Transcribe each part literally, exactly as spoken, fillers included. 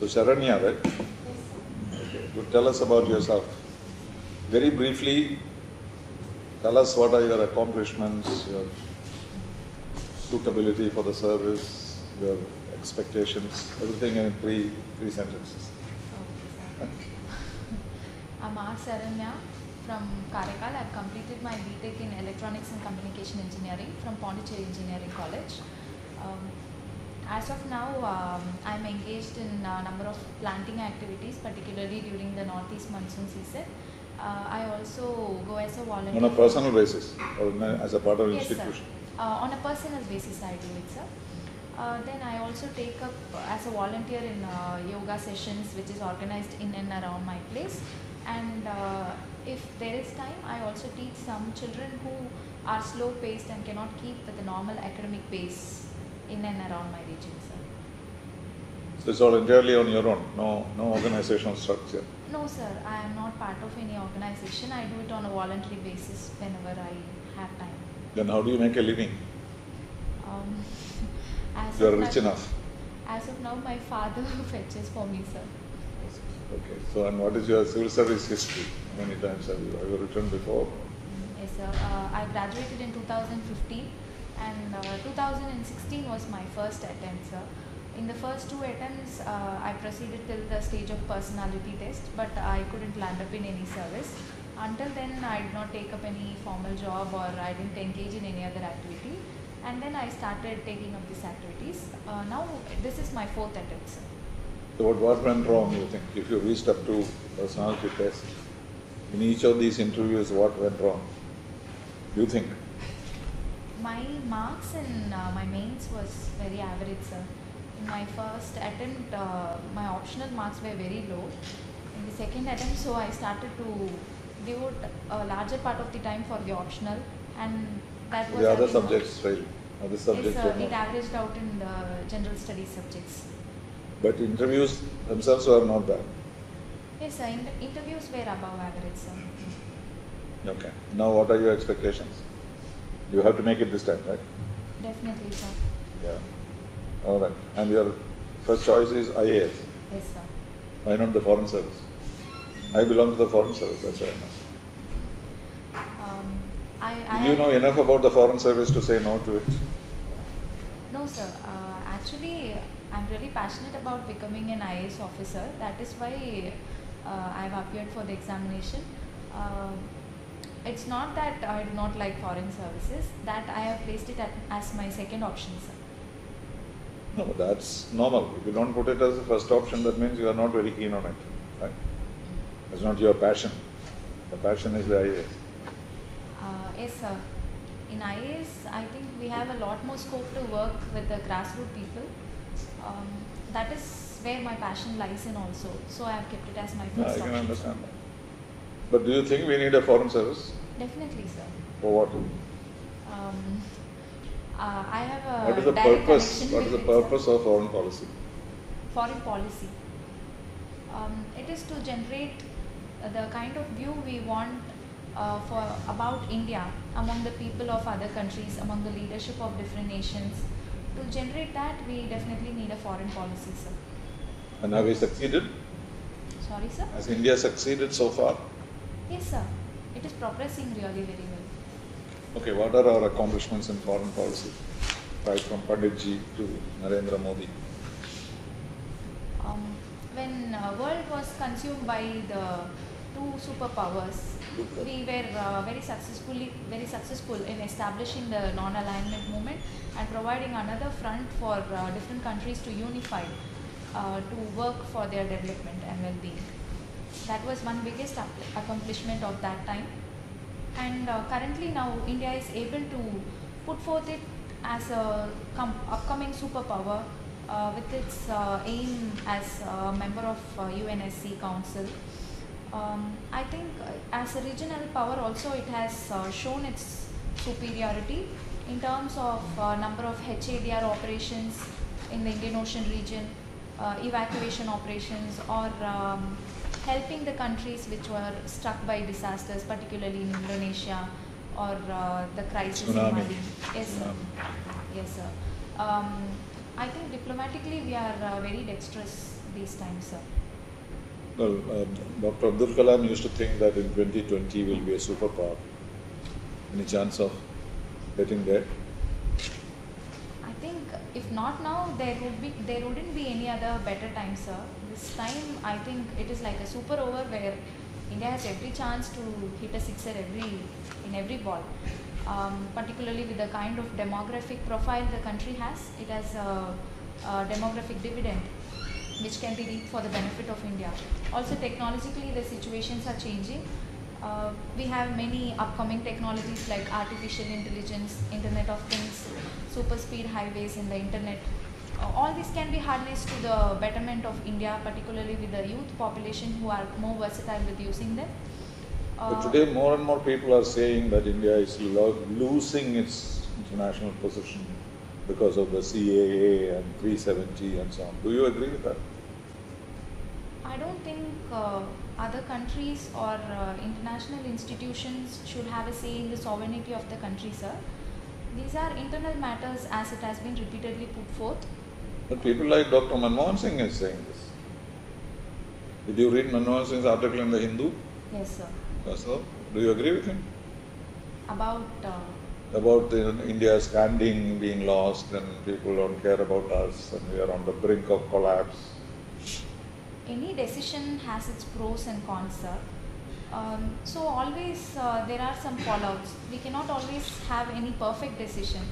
So Saranya, right? Okay. So tell us about yourself. Very briefly, tell us what are your accomplishments, your suitability for the service, your expectations, everything in three, three sentences. Okay. I'm Saranya from Karaikal. I've completed my B Tech in Electronics and Communication Engineering from Pondicherry Engineering College. Um, As of now, um, I'm engaged in a number of planting activities, particularly during the northeast monsoon season. Uh, I also go as a volunteer. On a personal basis, or as a part of yes, institution? Sir. Uh, on a personal basis, I do it, sir. Uh, then I also take up as a volunteer in uh, yoga sessions, which is organized in and around my place. And uh, if there is time, I also teach some children who are slow-paced and cannot keep with the normal academic pace in and around my region, sir. So it's all entirely on your own, no, no organizational structure? No, sir. I am not part of any organization. I do it on a voluntary basis whenever I have time. Then how do you make a living? Um, as you are rich enough. As of now, my father fetches for me, sir. Okay. So, and what is your civil service history? How many times have you, have you returned before? Mm, yes, sir. Uh, I graduated in two thousand fifteen. And uh, two thousand sixteen was my first attempt, sir. In the first two attempts, uh, I proceeded till the stage of personality test, but I couldn't land up in any service. Until then, I did not take up any formal job or I didn't engage in any other activity. And then I started taking up these activities. Uh, now, this is my fourth attempt, sir. So what went wrong, you think, if you reached up to personality test? In each of these interviews, what went wrong, you think? My marks in uh, my mains was very average, sir. In my first attempt, uh, my optional marks were very low. In the second attempt, so I started to devote a larger part of the time for the optional, and that was the other subjects, right? Other subjects. Yes, sir, it averaged out in the general studies subjects. But interviews themselves were not bad. Yes, sir. In interviews were above average, sir. Okay. Now, what are your expectations? You have to make it this time, right? Definitely, sir. Yeah. All right. And your first choice is I A S? Yes, sir. Why not the Foreign Service? I belong to the Foreign Service, that's why I know. Um, I, I Do you know enough about the Foreign Service to say no to it? No, sir. Uh, actually, I'm really passionate about becoming an I A S officer. That is why uh, I've appeared for the examination. Uh, It's not that I do not like foreign services, that I have placed it at, as my second option, sir. No, that's normal. If you don't put it as the first option, that means you are not very keen on it, right? That's not your passion. The passion is the I A S. Uh, yes, sir. In I A S, I think we have a lot more scope to work with the grassroots people. Um, that is where my passion lies in also. So I have kept it as my first option. I can understand that. But do you think we need a foreign service? Definitely, sir. For what? Um, uh, I have a. What is the purpose? What is the purpose of foreign policy? Foreign policy. Um, it is to generate the kind of view we want uh, for about India among the people of other countries, among the leadership of different nations. To generate that, we definitely need a foreign policy, sir. And have we succeeded? Sorry, sir. Has India succeeded so far? Yes, sir. It is progressing really very well. Okay, what are our accomplishments in foreign policy? Right from Panditji to Narendra Modi. Um, when the uh, world was consumed by the two superpowers, we were uh, very, successfully, very successful in establishing the non-alignment movement and providing another front for uh, different countries to unify, uh, to work for their development and well-being. That was one biggest accomplishment of that time. And uh, currently now India is able to put forth it as a upcoming superpower uh, with its uh, aim as a member of uh, U N S C Council. Um, I think uh, as a regional power also it has uh, shown its superiority in terms of uh, number of H A D R operations in the Indian Ocean region, uh, evacuation operations or um, helping the countries which were struck by disasters, particularly in Indonesia or uh, the crisis Tsunami. in Mali. Yes, sir. Yes, sir. Um, I think diplomatically we are uh, very dexterous. space time, sir? Well, uh, Doctor Abdul Kalam used to think that in twenty twenty will be a superpower. Any chance of getting there? I think if not now, there would be, there wouldn't be any other better time, sir. This time, I think it is like a super over where India has every chance to hit a sixer every in every ball. Um, particularly with the kind of demographic profile the country has, it has a, a demographic dividend which can be reaped for the benefit of India. Also, technologically, the situations are changing. Uh, we have many upcoming technologies like artificial intelligence, Internet of Things, super speed highways in the Internet. Uh, all these can be harnessed to the betterment of India, particularly with the youth population who are more versatile with using them. Uh, but today, more and more people are saying that India is lo losing its international position because of the C A A and three seventy and so on. Do you agree with that? I don't think uh, other countries or uh, international institutions should have a say in the sovereignty of the country, sir. These are internal matters as it has been repeatedly put forth. But people like Doctor Manmohan Singh is saying this. Did you read Manmohan Singh's article in the Hindu? Yes, sir. Yes, sir. Do you agree with him? About? Uh, about the, India's standing being lost and people don't care about us and we are on the brink of collapse. Any decision has its pros and cons, sir. Um, so always uh, there are some fallouts. We cannot always have any perfect decision.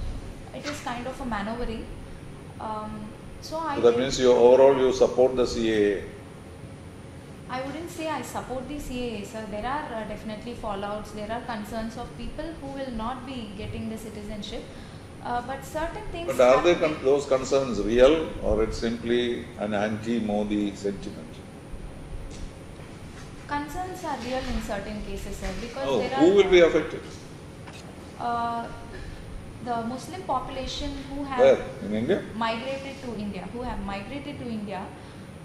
It is kind of a maneuvering. Um, so I so that means you overall you support the C A A? I wouldn't say I support the C A A, sir. There are uh, definitely fallouts. There are concerns of people who will not be getting the citizenship. Uh, but certain things... But are they con those concerns real or it's simply an anti-Modi sentiment? Concerns are real in certain cases, sir, because oh, there are... Who will be affected? Uh, the Muslim population who have... Where? In India? Migrated to India, who have migrated to India,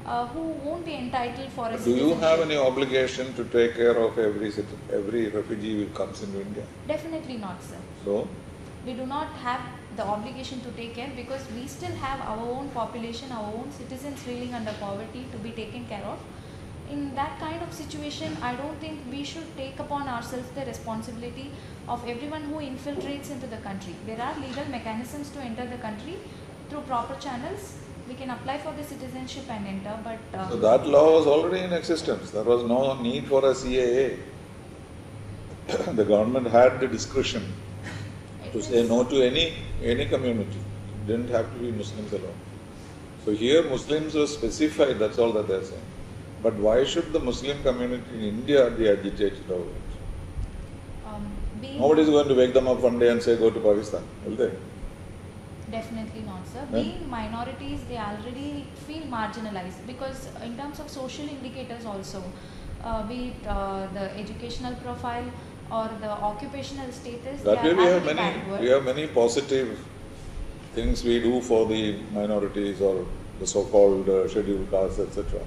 uh, who won't be entitled for a citizenship. Do you have any obligation to take care of every, every refugee who comes into India? Definitely not, sir. So? We do not have the obligation to take care because we still have our own population, our own citizens reeling under poverty to be taken care of. In that kind of situation, I don't think we should take upon ourselves the responsibility of everyone who infiltrates into the country. There are legal mechanisms to enter the country through proper channels. We can apply for the citizenship and enter, but... Uh, so that law was already in existence. There was no need for a C A A. The government had the discretion to say no to any, any community. It didn't have to be Muslims alone. So here Muslims were specified, that's all that they're saying. But why should the Muslim community in India be agitated over it? Um, Nobody is going to wake them up one day and say, go to Pakistan, will they? Definitely not, sir. Eh? Being minorities, they already feel marginalized because in terms of social indicators also, uh, be it uh, the educational profile or the occupational status, that way we have many, backward. We have many positive things we do for the minorities or the so-called uh, scheduled castes, et cetera.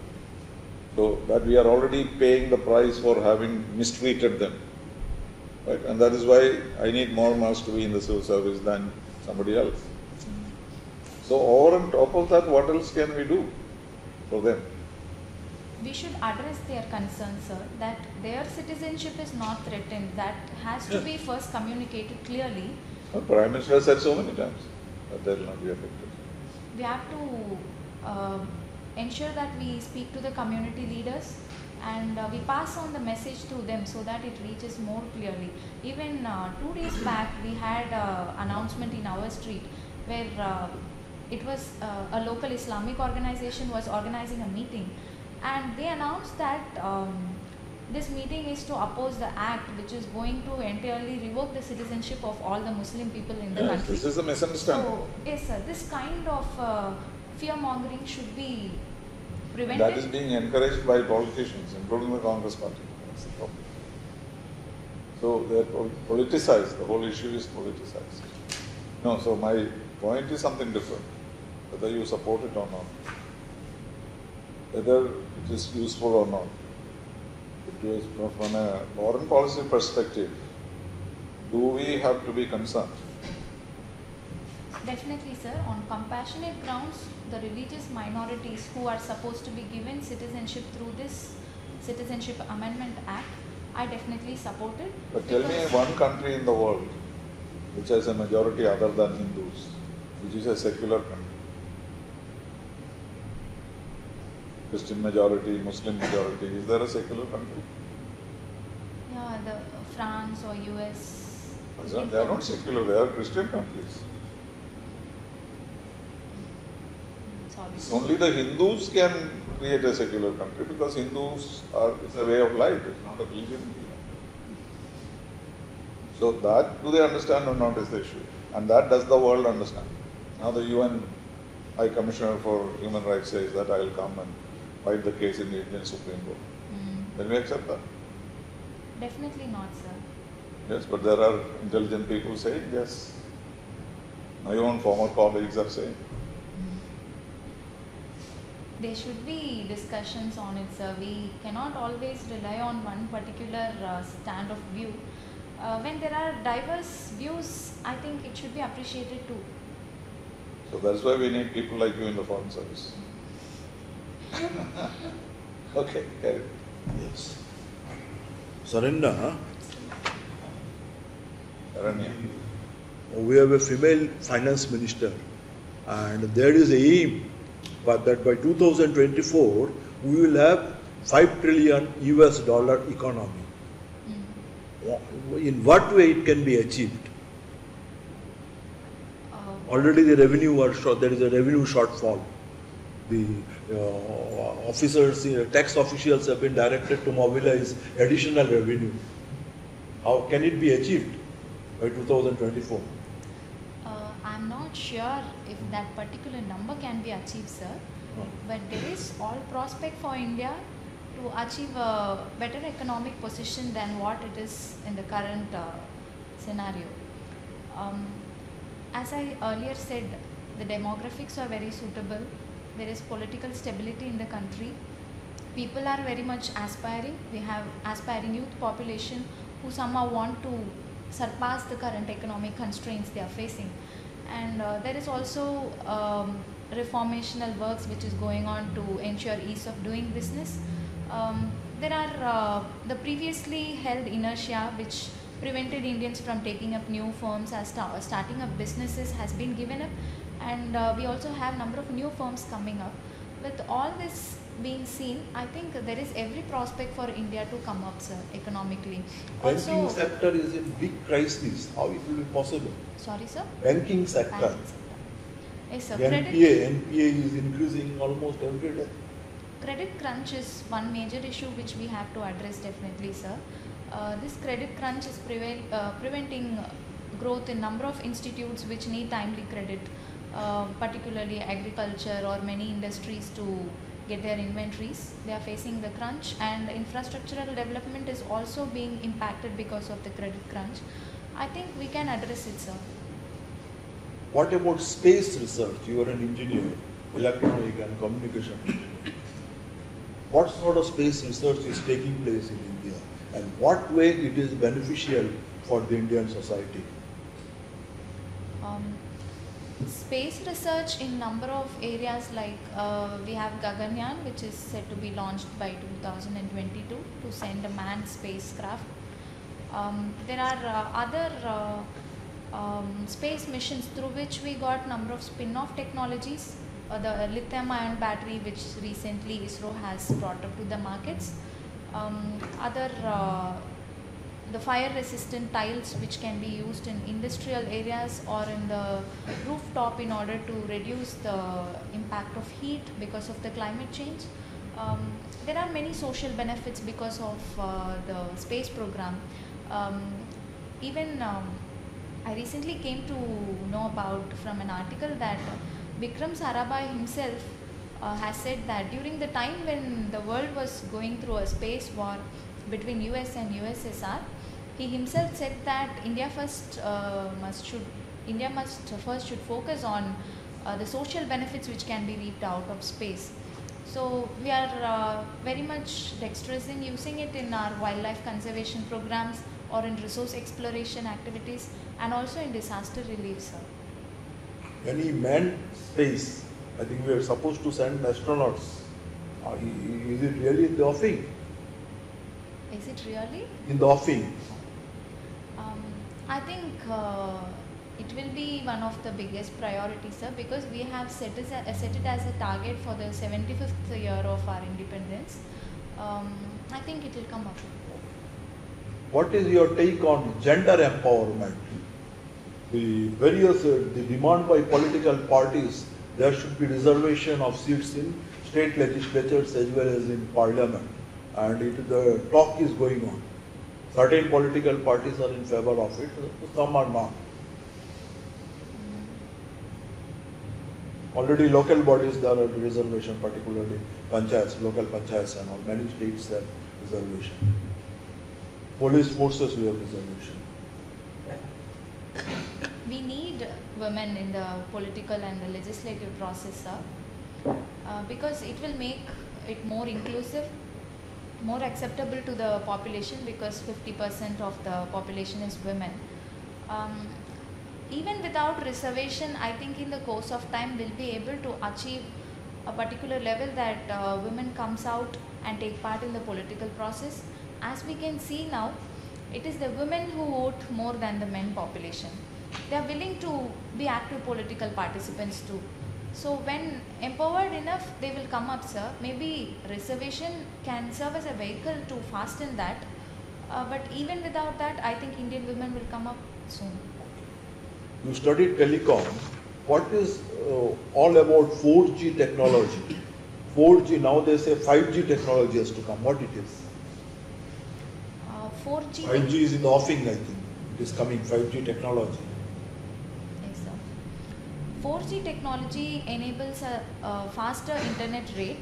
So that we are already paying the price for having mistreated them, right? And that is why I need more mass to be in the civil service than somebody else. So over and top of that, what else can we do for them? We should address their concerns, sir, that their citizenship is not threatened. That has to yes. be first communicated clearly. The Prime Minister has said so many times that they will not be affected. We have to uh, ensure that we speak to the community leaders and uh, we pass on the message to them so that it reaches more clearly. Even uh, two days back, we had an announcement in our street where uh, it was uh, a local Islamic organization was organizing a meeting. And they announced that um, this meeting is to oppose the act which is going to entirely revoke the citizenship of all the Muslim people in the yes, country. This is a misunderstanding. So, yes, sir. This kind of uh, fear-mongering should be prevented. That is being encouraged by politicians, including the Congress party. That's the problem. So, they are politicized. The whole issue is politicized. No, so my point is something different, whether you support it or not. Whether it is useful or not. It is from a foreign policy perspective, do we have to be concerned? Definitely, sir. On compassionate grounds, the religious minorities who are supposed to be given citizenship through this Citizenship Amendment Act, I definitely support it. But tell me one country in the world which has a majority other than Hindus, which is a secular country. Christian majority, Muslim majority, is there a secular country? Yeah, the France or U S. Not, they are not secular, they are Christian countries. Sorry. Only the Hindus can create a secular country because Hindus are, it's a way of life, it's not a religion. So that, do they understand or not is the issue. And that does the world understand. Now the U N High Commissioner for Human Rights says that I will come and fight the case in the Indian Supreme Court. Mm. Will we accept that? Definitely not, sir. Yes, but there are intelligent people saying yes. My own former colleagues are saying. Mm. There should be discussions on it, sir. We cannot always rely on one particular uh, stand of view. Uh, when there are diverse views, I think it should be appreciated too. So that's why we need people like you in the Foreign Service. Okay, carry on. Yes. Saranya. Saranya. We have a female finance minister, and there is a aim that by two thousand twenty-four we will have five trillion U S dollar economy. In what way it can be achieved? Uh, Already the revenue are short, there is a revenue shortfall. The uh, officers, uh, tax officials have been directed to mobilize additional revenue. How can it be achieved by two thousand twenty-four? Uh, I'm not sure if that particular number can be achieved, sir. Huh. But there is all prospect for India to achieve a better economic position than what it is in the current uh, scenario. Um, as I earlier said, the demographics are very suitable. There is political stability in the country. People are very much aspiring. We have aspiring youth population who somehow want to surpass the current economic constraints they are facing. And uh, there is also um, reformational works which is going on to ensure ease of doing business. Um, there are uh, the previously held inertia which prevented Indians from taking up new firms as st starting up businesses has been given up, and uh, we also have number of new firms coming up. With all this being seen, I think there is every prospect for India to come up, sir, economically. Banking also, sector is in big crisis. How it will be possible? Sorry, sir? Banking sector. Banking sector. Yes, sir. N P A, N P A is increasing almost every day. Credit crunch is one major issue which we have to address definitely, sir. Uh, this credit crunch is prevail, uh, preventing growth in number of institutes which need timely credit, uh, particularly agriculture or many industries to get their inventories. They are facing the crunch, and infrastructural development is also being impacted because of the credit crunch. I think we can address it, sir. What about space research? You are an engineer, electronic and communication engineer. What sort of space research is taking place in India, and what way it is beneficial for the Indian society? Um, space research in number of areas, like uh, we have Gaganyaan, which is said to be launched by two thousand twenty-two to send a manned spacecraft. Um, there are uh, other uh, um, space missions through which we got number of spin-off technologies. Uh, the lithium-ion battery which recently ISRO has brought up to the markets. Um, other, uh, the fire-resistant tiles which can be used in industrial areas or in the rooftop in order to reduce the impact of heat because of the climate change. Um, there are many social benefits because of uh, the space program. Um, even um, I recently came to know about from an article that uh, Vikram Sarabhai himself uh, has said that during the time when the world was going through a space war between U S and U S S R, he himself said that India first uh, must should India must first should focus on uh, the social benefits which can be reaped out of space. So we are uh, very much dexterous in using it in our wildlife conservation programs or in resource exploration activities, and also in disaster relief, sir. when he manned space, I think we are supposed to send astronauts. Are he, is it really in the offing? Is it really? In the offing. Um, I think uh, it will be one of the biggest priorities, sir, because we have set it, as, set it as a target for the seventy-fifth year of our independence. Um, I think it will come up. What is your take on gender empowerment? The various, uh, the demand by political parties, there should be reservation of seats in state legislatures as well as in parliament. And it, the talk is going on. Certain political parties are in favor of it, some are not. Already local bodies, there are reservation, particularly panchayats, local panchayats and all, many states have reservation. Police forces, we have reservation. We need women in the political and the legislative process, sir, uh, because it will make it more inclusive, more acceptable to the population, because fifty percent of the population is women. Um, even without reservation, I think in the course of time we'll be able to achieve a particular level that uh, women comes out and take part in the political process. As we can see now, it is the women who vote more than the men population. They are willing to be active political participants too. So when empowered enough, they will come up, sir. Maybe reservation can serve as a vehicle to fasten that. Uh, but even without that, I think Indian women will come up soon. You studied telecom. What is uh, all about four G technology? four G, now they say five G technology has to come. What it is? Uh, four G. five G is in the offing, I think. It is coming, five G technology. four G technology enables a, a faster internet rate,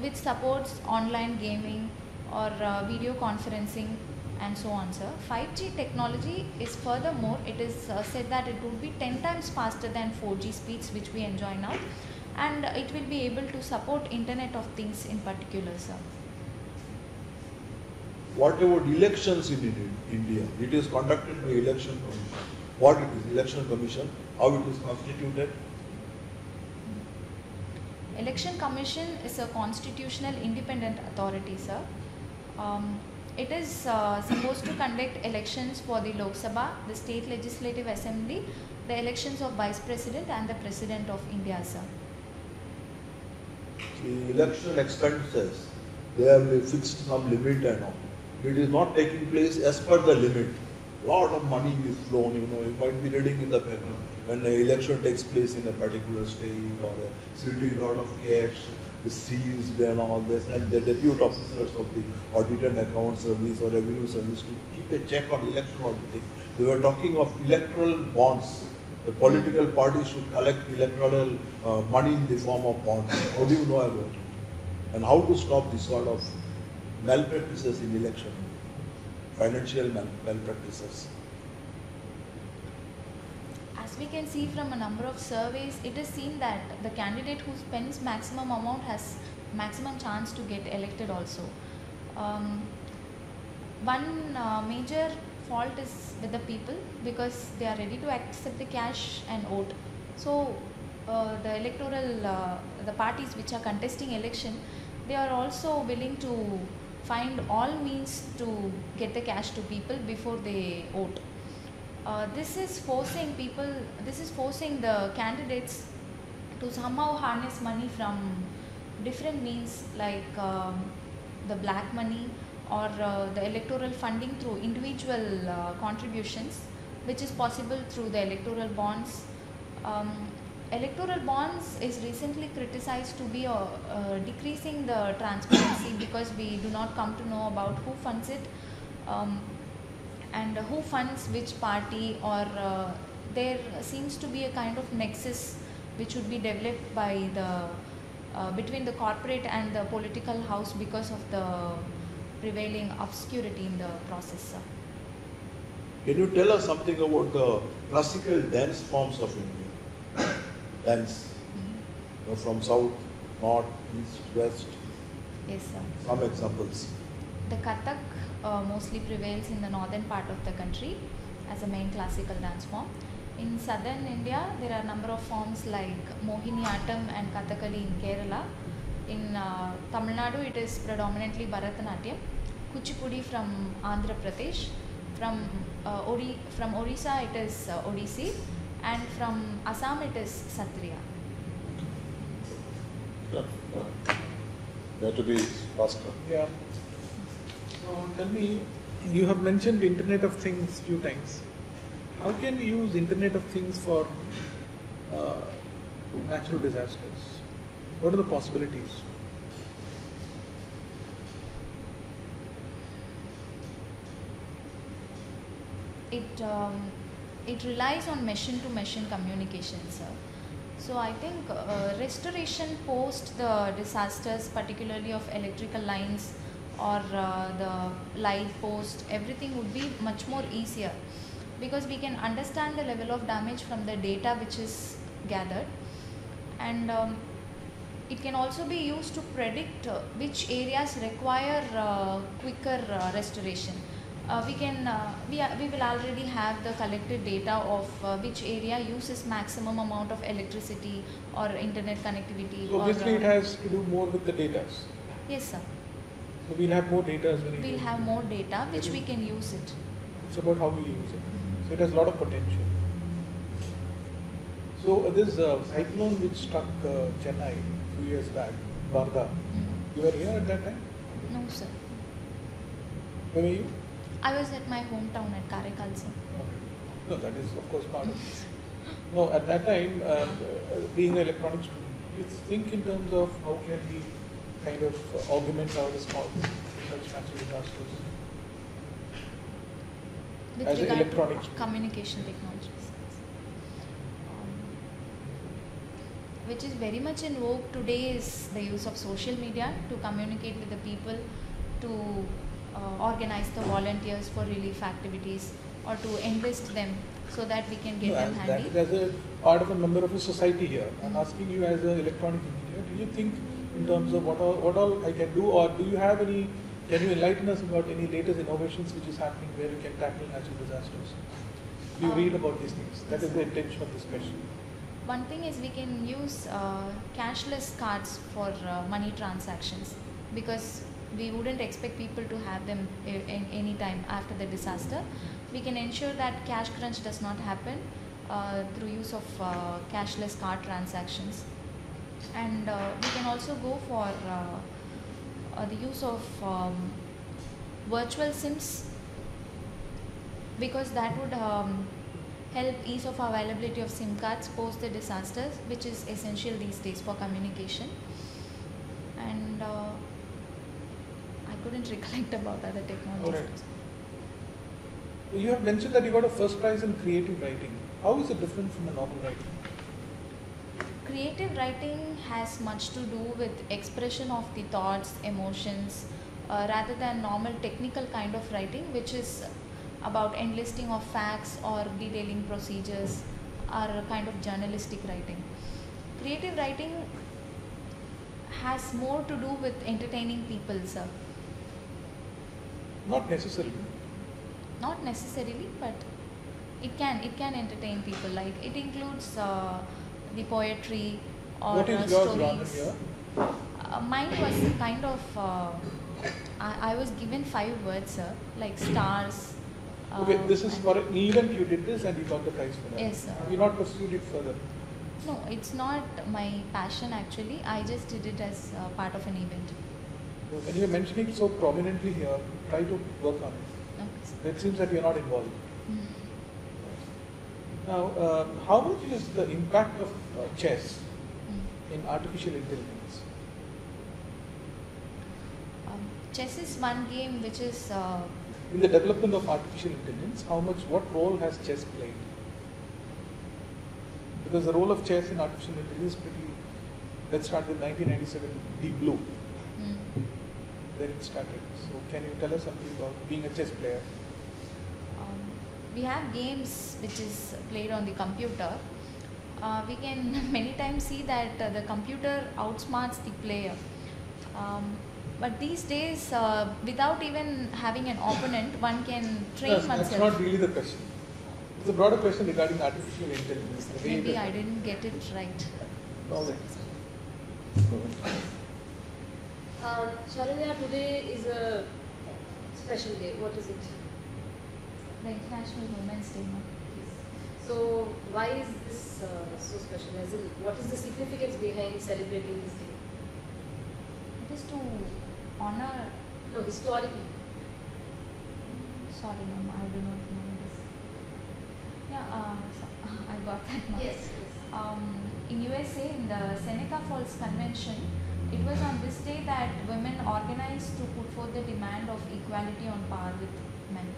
which supports online gaming or uh, video conferencing and so on, sir. five G technology is furthermore, it is uh, said that it would be ten times faster than four G speeds which we enjoy now, and it will be able to support Internet of Things in particular, sir. What about elections in India? It is conducted by election commission. What it is, election commission? How it is constituted? Election Commission is a constitutional independent authority, sir. Um, it is uh, supposed to conduct elections for the Lok Sabha, the State Legislative Assembly, the elections of Vice President and the President of India, sir. The election expenses, they have fixed some limit and all. It is not taking place as per the limit. Lot of money is flown, you know, you might be reading in the paper. When an election takes place in a particular state or a city, lot of cash is seized and all this, and the deputy officers of the Audit and Account Service or Revenue Service to keep a check on election auditing. They were talking of electoral bonds. The political parties should collect electoral uh, money in the form of bonds. How do you know about it? And how to stop this sort of malpractices in election, financial mal malpractices? We can see from a number of surveys, it is seen that the candidate who spends maximum amount has maximum chance to get elected also. Um, one uh, major fault is with the people, because they are ready to accept the cash and vote. So uh, the electoral, uh, the parties which are contesting election, they are also willing to find all means to get the cash to people before they vote. Uh, this is forcing people, this is forcing the candidates to somehow harness money from different means, like um, the black money or uh, the electoral funding through individual uh, contributions, which is possible through the electoral bonds. Um, electoral bonds is recently criticized to be uh, uh, decreasing the transparency because we do not come to know about who funds it. Um, and who funds which party, or uh, there seems to be a kind of nexus which would be developed by the uh, between the corporate and the political house because of the prevailing obscurity in the process, sir. Can you tell us something about the classical dance forms of India? Dance, mm-hmm. You know, from south, north, east, west. Yes, sir. Some examples. The Kathak Uh, mostly prevails in the northern part of the country as a main classical dance form. In southern India, there are a number of forms like Mohiniyattam and Kathakali in Kerala. In uh, Tamil Nadu, it is predominantly Bharatanatyam. Kuchipudi from Andhra Pradesh. From uh, Ori from Orissa, it is uh, Odissi, and from Assam, it is Satriya. Yeah. That would be faster. Yeah. So tell me, you have mentioned Internet of Things few times. How can we use Internet of Things for uh, natural disasters? What are the possibilities? It um, it relies on machine-to-machine communication, sir. So I think uh, restoration post the disasters, particularly of electrical lines or uh, the light post, everything would be much more easier, because we can understand the level of damage from the data which is gathered, and um, it can also be used to predict uh, which areas require uh, quicker uh, restoration. Uh, we can uh, we, are, we will already have the collected data of uh, which area uses maximum amount of electricity or internet connectivity. So obviously, or, uh, it has to do more with the data. Yes, sir. So we'll have more data as well. We'll have more data which we can use it. It's about how we use it. So it has a lot of potential. So uh, this uh, cyclone which struck uh, Chennai a few years back, Varda. Mm-hmm. You were here at that time? No, sir. Where were you? I was at my hometown at Karaikal, sir. No, that is of course part of it. No, at that time, uh, being an electronics student, you think in terms of how can we kind of uh, augment our response to such natural disasters. With as regard electronics to communication technologies, um, which is very much in vogue today, is the use of social media to communicate with the people, to Uh, organize the volunteers for relief activities, or to enlist them so that we can get no, them handy. That is as a part of a member of a society here. Mm-hmm. I'm asking you as an electronic engineer, do you think in terms of what all, what all I can do, or do you have any, can you enlighten us about any latest innovations which is happening where you can tackle natural disasters? Do you um, read about these things? That is the intention of this question. One thing is we can use uh, cashless cards for uh, money transactions, because we wouldn't expect people to have them in any time after the disaster. We can ensure that cash crunch does not happen uh, through use of uh, cashless card transactions. And uh, we can also go for uh, uh, the use of um, virtual SIMs, because that would um, help ease of availability of SIM cards post the disasters, which is essential these days for communication. And uh, couldn't recollect about other technologies. Right. You have mentioned that you got a first prize in creative writing. How is it different from a normal writing? Creative writing has much to do with expression of the thoughts, emotions, uh, rather than normal technical kind of writing, which is about enlisting of facts or detailing procedures, or a kind of journalistic writing. Creative writing has more to do with entertaining people, sir. Not necessarily. Not necessarily, but it can it can entertain people. Like it includes uh, the poetry or what is uh, stories. Here? Uh, mine was kind of uh, I, I was given five words, sir, like stars. Uh, okay, this is for an event. You did this, and you got the prize for that. Yes, sir. You not pursued it further. No, it's not my passion actually. I just did it as uh, part of an event. When you are mentioning so prominently here, try to work on it. Okay. It seems that you are not involved. Mm-hmm. Now, uh, how much is the impact of uh, chess mm-hmm. in artificial intelligence? Um, chess is one game which is... Uh, in the development of artificial intelligence, how much, what role has chess played? Because the role of chess in artificial intelligence is pretty... Let's start with nineteen ninety-seven, Deep Blue. Mm-hmm. Then it started. So can you tell us something about being a chess player? Um, we have games which is played on the computer. Uh, we can many times see that uh, the computer outsmarts the player. Um, but these days, uh, without even having an opponent, one can train oneself. That's not really the question. It's a broader question regarding artificial intelligence. Maybe I didn't get it right. No way. Um, Saranya, today is a special day. What is it? The International Women's Day. So why is this uh, so special? As in, what is the significance behind celebrating this day? It is to honor. No, historically. Sorry, ma'am, I do not know this. Yeah, uh, so, uh, I got that much. Yes. yes. Um, in U S A, in the Seneca Falls Convention, it was on this day that women organized to put forth the demand of equality on par with men.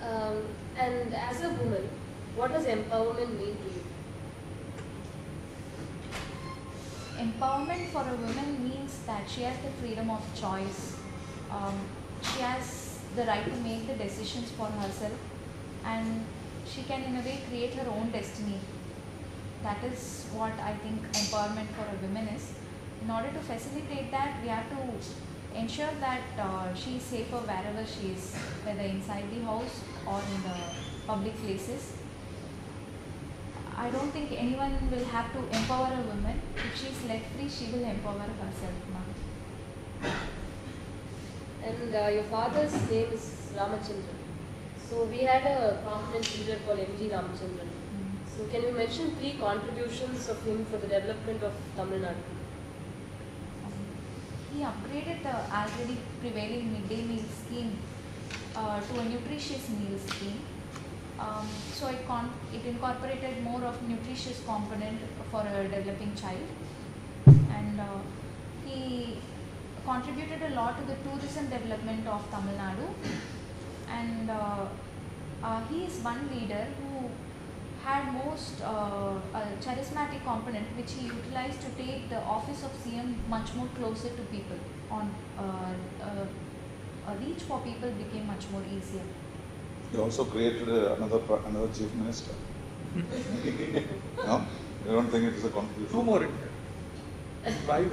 Um, and as a woman, what does empowerment mean to you? Empowerment for a woman means that she has the freedom of choice. Um, she has the right to make the decisions for herself, and she can in a way create her own destiny. That is what I think empowerment for a woman is. In order to facilitate that, we have to ensure that uh, she is safer wherever she is, whether inside the house or in the public places. I don't think anyone will have to empower a woman. If she is let free, she will empower herself now. And uh, your father's name is Ramachandran. So we had a prominent leader called M. G. Ramachandran. Mm-hmm. So can you mention three contributions of him for the development of Tamil Nadu? Um, he upgraded the already prevailing midday meal scheme uh, to a nutritious meal scheme. Um, so it, con it incorporated more of nutritious component for a developing child, and uh, he contributed a lot to the tourism development of Tamil Nadu. And uh, uh, he is one leader who had most uh, a charismatic component, which he utilized to take the office of C M much more closer to people. On uh, uh, a reach for people became much more easier. He also created uh, another another chief minister. No, I don't think it is a contribution. Two more. Five.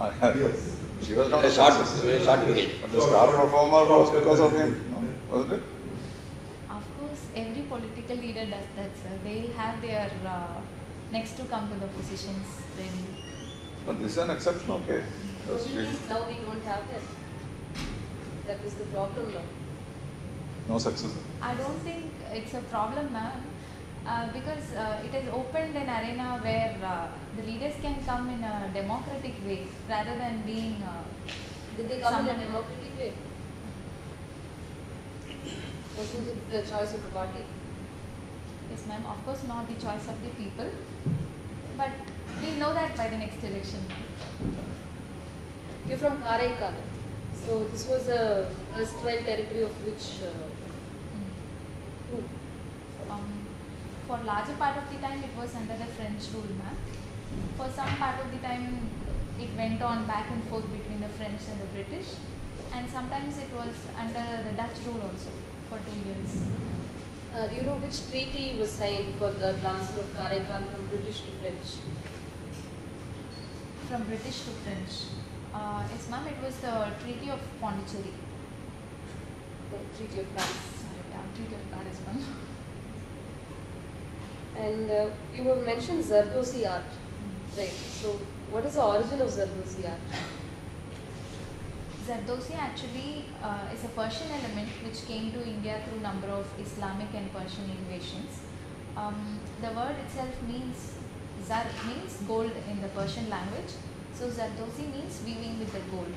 Uh, yes. She was not a short, very short period. But the star performer was because of him, no? Wasn't it? Of course, every political leader does that, sir. They'll have their uh, next to come to the positions. Then. But this is an exceptional case. So now we don't have that. That is the problem now. No successor. I don't think it's a problem, ma'am, uh, because uh, it has opened an arena where uh, the leaders can come in a democratic way rather than being. Uh, Did they come in a democratic way? Wasn't it the choice of the party? Yes, ma'am. Of course, not the choice of the people, but we'll know that by the next election. You're from Karaikal, so this was a erstwhile territory of which. Uh, Who? Um, for larger part of the time, it was under the French rule, ma'am. For some part of the time, it went on back and forth between the French and the British, and sometimes it was under the Dutch rule also for two years. Uh, do you know which treaty was signed for the transfer of Karaikal from British to French? From British to French. Uh, yes, ma'am. It was the Treaty of Pondicherry. The Treaty of Paris. And uh, you have mentioned Zardosi art, right? So what is the origin of Zardosi art? Zardosi actually uh, is a Persian element which came to India through number of Islamic and Persian invasions. Um, the word itself means, zar means gold in the Persian language. So Zardosi means weaving with the gold.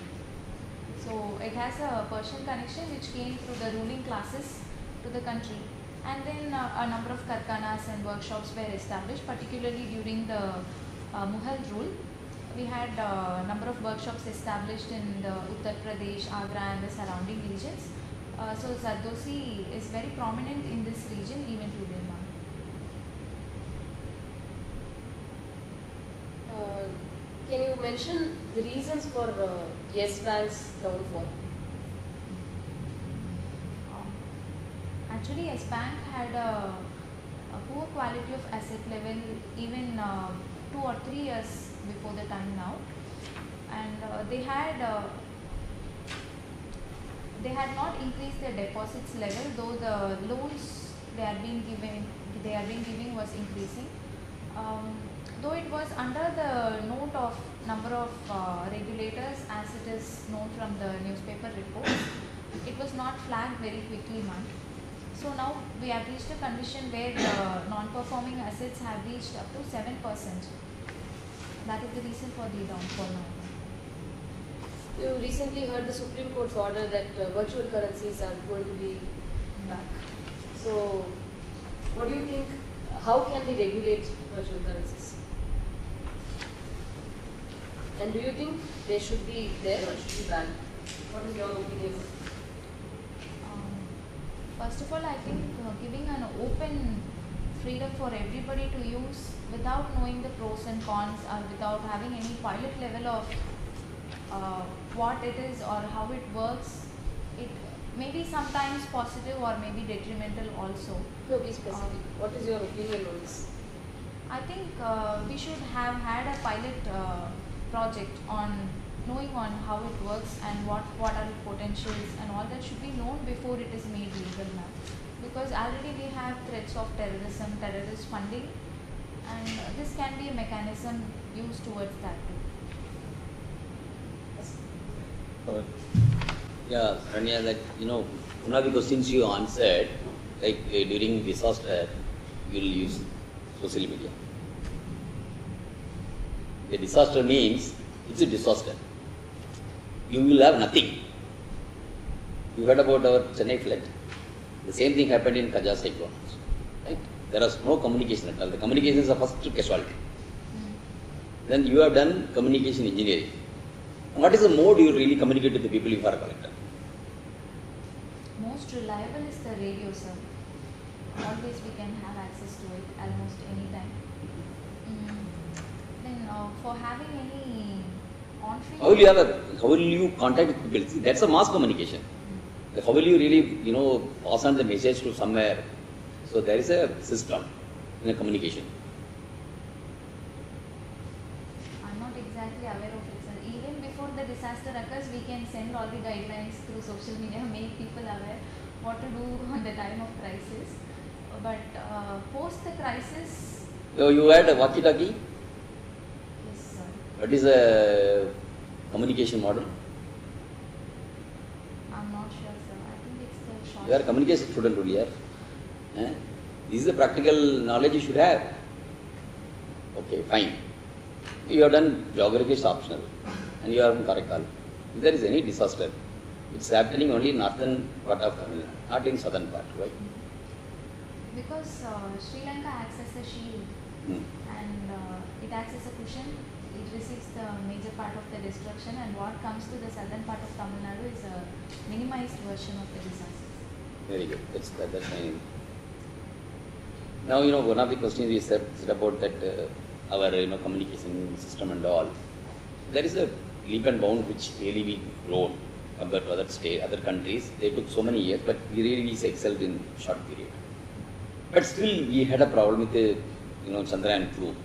So it has a Persian connection which came through the ruling classes to the country, and then uh, a number of karkhanas and workshops were established, particularly during the uh, Mughal rule. We had a uh, number of workshops established in the Uttar Pradesh, Agra and the surrounding regions. Uh, so Zardosi is very prominent in this region even today, ma'am. Uh, can you mention the reasons for uh, Yes Bank's downfall? Actually, Yes Bank had a, a poor quality of asset level even uh, two or three years before the time now, and uh, they had uh, they had not increased their deposits level, though the loans they had been given, they had been giving was increasing. Um, though it was under the note of number of uh, regulators, as it is known from the newspaper report, it was not flagged very quickly, ma'am. So now we have reached a condition where the non-performing assets have reached up to seven percent. That is the reason for the downfall, ma'am. You recently heard the Supreme Court's order that uh, virtual currencies are going to be back. So, what do you think? How can we regulate virtual currencies? And do you think they should be there or should be banned? What is your opinion? Um, first of all, I think uh, giving an open freedom for everybody to use without knowing the pros and cons or without having any pilot level of uh, what it is or how it works, it may be sometimes positive or maybe detrimental also. No, be specific. Um, what is your opinion on this? I think uh, we should have had a pilot uh, project on knowing on how it works and what, what are the potentials and all that should be known before it is made legal now. Because already we have threats of terrorism, terrorist funding, and this can be a mechanism used towards that too. Uh, yeah, Saranya, like, you know, one of the questions you answered, like uh, during disaster, you will use social media. The disaster means it's a disaster. You will have nothing. You heard about our Chennai flood. The same thing happened in Kajah cyclone, right? There was no communication at all. The communication is the first casualty. Then you have done communication engineering. What is the mode you really communicate to the people you are collected? Most reliable is the radio, sir. Always we can have access to it almost any time. Mm. Then uh, for having any on-field... How will you have a, how will you contact with people? See, that's a mass communication. How will you really, you know, pass on the message to somewhere? So there is a system in a communication. I'm not exactly aware of it, sir. Even before the disaster occurs, we can send all the guidelines through social media, make people aware what to do on the time of crisis. But uh, post the crisis... So you had a walkie-talkie? Yes, sir. What is a communication model? I'm not sure, sir. I think it's the short... You are a communication student only, yeah? Eh? This is the practical knowledge you should have. Okay, fine. You have done geography is optional and you are in Karaikal. If there is any disaster, it's happening only in northern part of Tamil Nadu, not in southern part, right? Because uh, Sri Lanka acts as a shield hmm. and uh, it acts as a cushion. It receives the major part of the destruction, and what comes to the southern part of Tamil Nadu is a minimized version of the disaster. Very good. That's, that, that's my... Now, you know, one of the questions we said is about that uh, our, you know, communication system and all. There is a leap and bound which really we grown compared to other state, other countries. They took so many years, but we really excelled in short period. But still, we had a problem with the, you know, Chandrayaan two.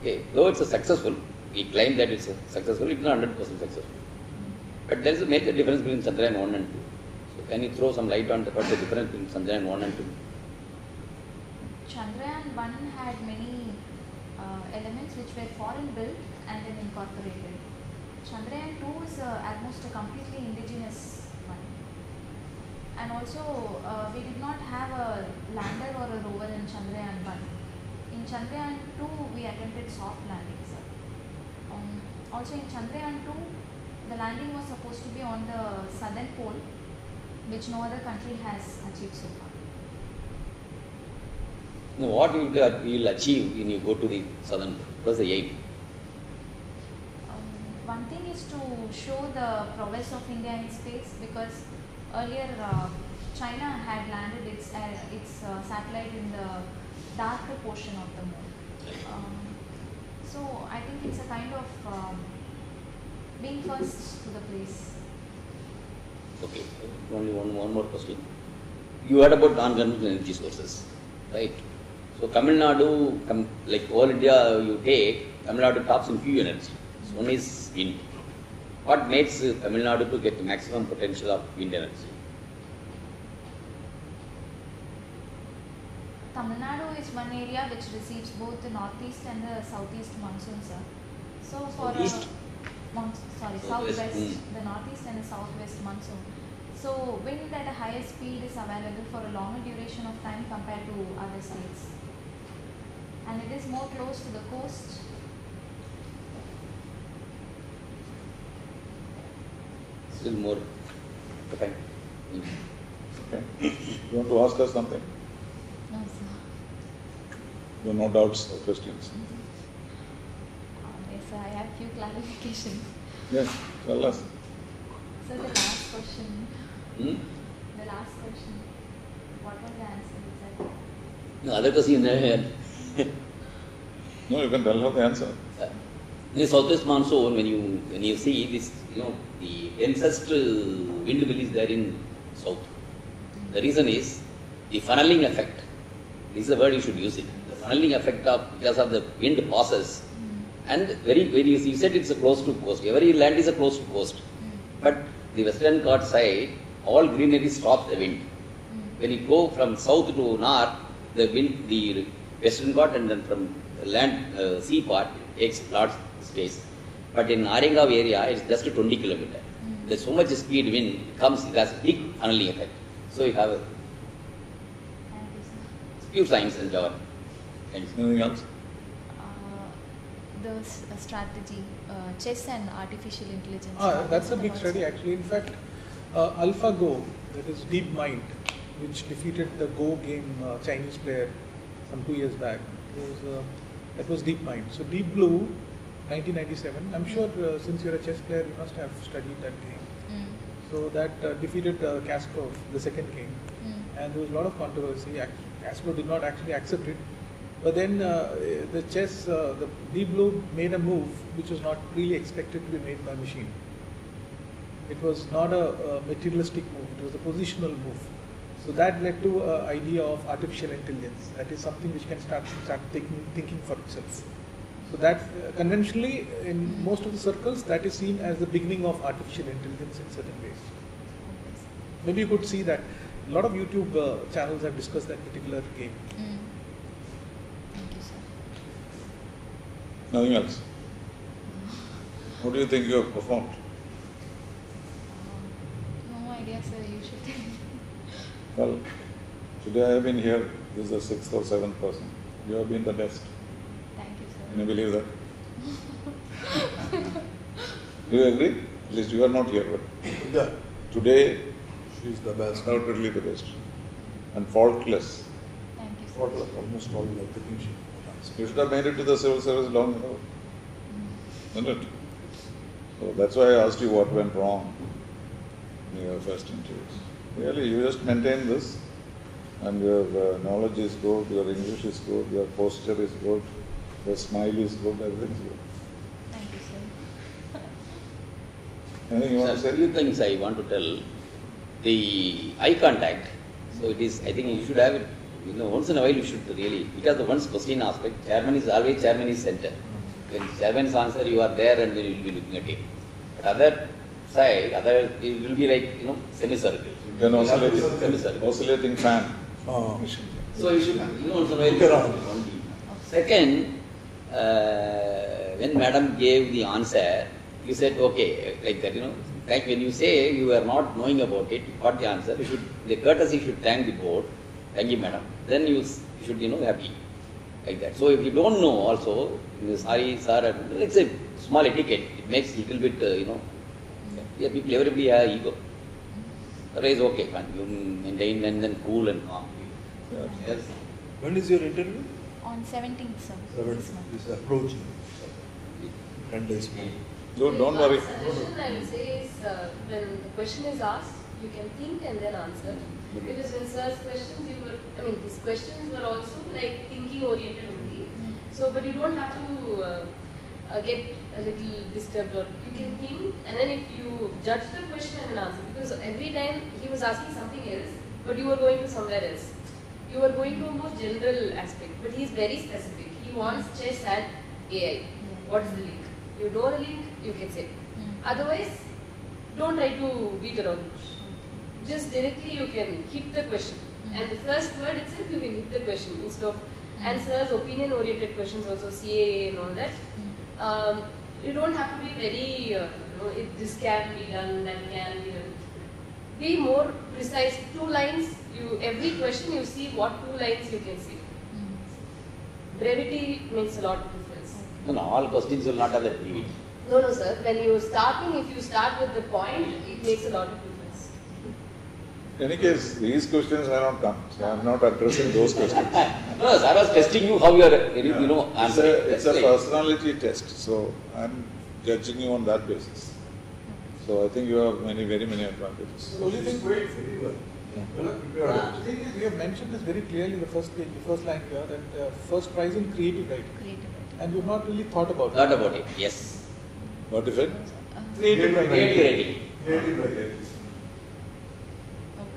Okay, though it's a successful, we claim that it's a successful, it's not one hundred percent successful. But there is a major difference between Chandrayaan one and two. So can you throw some light on the, the difference between Chandrayaan one and two? Chandrayaan one had many uh, elements which were foreign built and then incorporated. Chandrayaan two is uh, almost a completely indigenous one. And also uh, we did not have a lander or a rover in Chandrayaan one. In Chandrayaan two we attempted soft landing, sir. Um, also in Chandrayaan two the landing was supposed to be on the southern pole, which no other country has achieved so far. No, what you will achieve when you go to the southern pole? What is the aim? Um, one thing is to show the prowess of India in space, because earlier uh, China had landed its, uh, its uh, satellite in the darker portion of the moon. Um, so I think it's a kind of um, being first to the place. Okay, only one, one more question. You heard about non-conventional energy sources, right? So Tamil Nadu, like all India you take, Tamil Nadu tops in few energy. So one is wind, What makes Tamil Nadu to get the maximum potential of wind energy? Tamil Nadu is one area which receives both the northeast and the southeast monsoon, sir. So for East? A, sorry, southwest, southwest mm. the northeast and the southwest monsoon. So wind at a higher speed is available for a longer duration of time compared to other states. And it is more close to the coast. Still more. Okay. Mm. Okay. You want to ask us something? No, sir. There are no doubts or questions. Um, yes, sir. I have few clarifications. Yes, tell us. So the last question. Hmm? The last question. What was the answer? Sir? No, other question in their head. No, you can tell her the answer. Uh, in the southwest monsoon, when you when you see this, you know, the ancestral windmill is there in south. The reason is the funneling effect. This is the word you should use it. The funneling effect of because of the wind passes, and very very you said it's a close to coast. Every land is a close to coast, but the western Ghat side, all greenery stops the wind. When you go from south to north, the wind the western Ghat and then from land uh, sea part it takes large space. But in Arengav area, it's just twenty kilometers. Mm. There's so much speed wind comes, it has big funneling effect. So you have a few science and job. And anything else? Uh, the uh, strategy, uh, chess and artificial intelligence. Ah, that's a big study actually. In fact, uh, AlphaGo, that is DeepMind, which defeated the Go game uh, Chinese player some two years back. It was, uh, that was DeepMind. So Deep Blue. nineteen ninety-seven. I'm sure uh, since you're a chess player, you must have studied that game. Mm. So that uh, defeated uh, Kasparov, the second king, mm. and there was a lot of controversy. Kasparov did not actually accept it. But then uh, the chess, uh, the Deep Blue made a move which was not really expected to be made by a machine. It was not a, a materialistic move. It was a positional move. So that led to an uh, idea of artificial intelligence. That is something which can start start thinking, thinking for itself. So that uh, conventionally, in most of the circles, that is seen as the beginning of artificial intelligence in certain ways. Maybe you could see that a lot of YouTube uh, channels have discussed that particular game. Mm. Thank you, sir. Nothing else. What do you think you have performed? Um, no idea, sir. You should tell me. Well, today I have been here. This is the sixth or seventh person. You have been the best. Can you believe that? Do you agree? At least you are not here, but yeah. Today she is the best. Undoubtedly the best. And faultless. Thank you, sir. Faultless, almost all the things she has. You should have made it to the civil service long ago. Mm. Isn't it? So that's why I asked you what went wrong in your first interviews. Really, you just maintain this, and your uh, knowledge is good, your English is good, your posture is good. The smile is good, everything is good. Thank you, sir. Anything you want sir, to say? Few things I want to tell. The eye contact. So it is, I think you should have it, you know, once in a while you should really, because the one's question aspect, chairman is always chairman is center. When chairman's answer, you are there and then you will be looking at him. But other side, other, it will be like, you know, semicircle. You an oscillating, semicircle. Oscillating fan. Oh. So you should, you know, once in a while you should. Second, Uh, when madam gave the answer, you said, okay, like that, you know, like when you say you are not knowing about it, what the answer, you should, the courtesy should thank the board, thank you madam, then you, you should, you know, happy, like that. So if you don't know also, sorry, sir, it's a small etiquette, it makes a little bit, uh, you know, yeah, people, everybody have ego. Otherwise, okay, maintain and then cool and calm. Yes. When is your interview? On seventeenth, sir. seventeenth is approaching. ten days more. No, don't worry. The solution I will say is uh, when the question is asked, you can think and then answer. Mm-hmm. Because when sir's questions, you were, I mean, these questions were also like thinking oriented only. Mm-hmm. So, but you don't have to uh, uh, get a little disturbed or you can think and then if you judge the question and answer. Because every time he was asking something else, but you were going to somewhere else. You are going to a more general aspect, but he is very specific. He wants chess and A I. Mm. What is the link? You know the link, you can say. Mm. Otherwise, don't try to beat around it. Just directly you can hit the question. And the first word itself you can hit the question instead of answers, opinion-oriented questions also, C A A and all that. Um, you don't have to be very, uh, you know, if this can be done, that can be done. Be more precise. Two lines, you, every question you see what two lines you can see. Brevity makes a lot of difference. No, no, all questions will not have that brevity. No, no, sir. When you're starting, if you start with the point, it makes a lot of difference. In any case, these questions have not come. So I am not addressing those questions. No, sir, I was testing you how you are, you yeah. know, answering. It's a, it's a personality test, so I am judging you on that basis. So I think you have many, very many advantages. The only thing wait very well. Yeah. The thing is, we have mentioned this very clearly in the first page, the first line here, that uh, first prize in creative writing. Creative writing. And you have not really thought about it. Thought about it, yes. What is it? Uh, creative writing. Creative writing.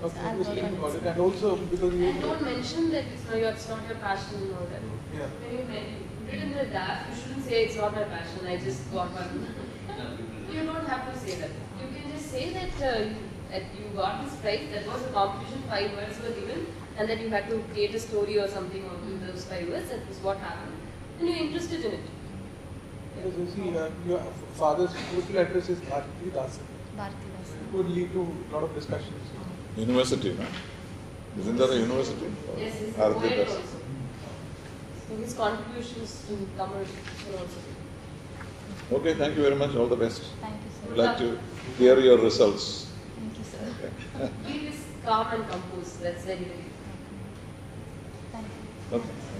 Okay, so I will think about it. And also, because you... And don't mention that it's not, it's not your passion and all that. Yeah. When you put it in the D A F, you shouldn't say it's not my passion, I just got one. You don't have to say that. You can just say that, uh, that you got this prize, that was a competition, five words were given, and that you had to create a story or something on those five words, that was what happened. And you're interested in it. Because you see, uh, your father's total address is Bharathidasan. Bharathidasan. It would lead to a lot of discussions. University, right? Isn't there a university? Yes, it's Bharathidasan. So his contributions to Tamil also. Okay, thank you very much. All the best. Thank you, sir. I'd like to hear your results. Thank you, sir. Keep this calm and composed. That's very, very important. Thank you. Okay.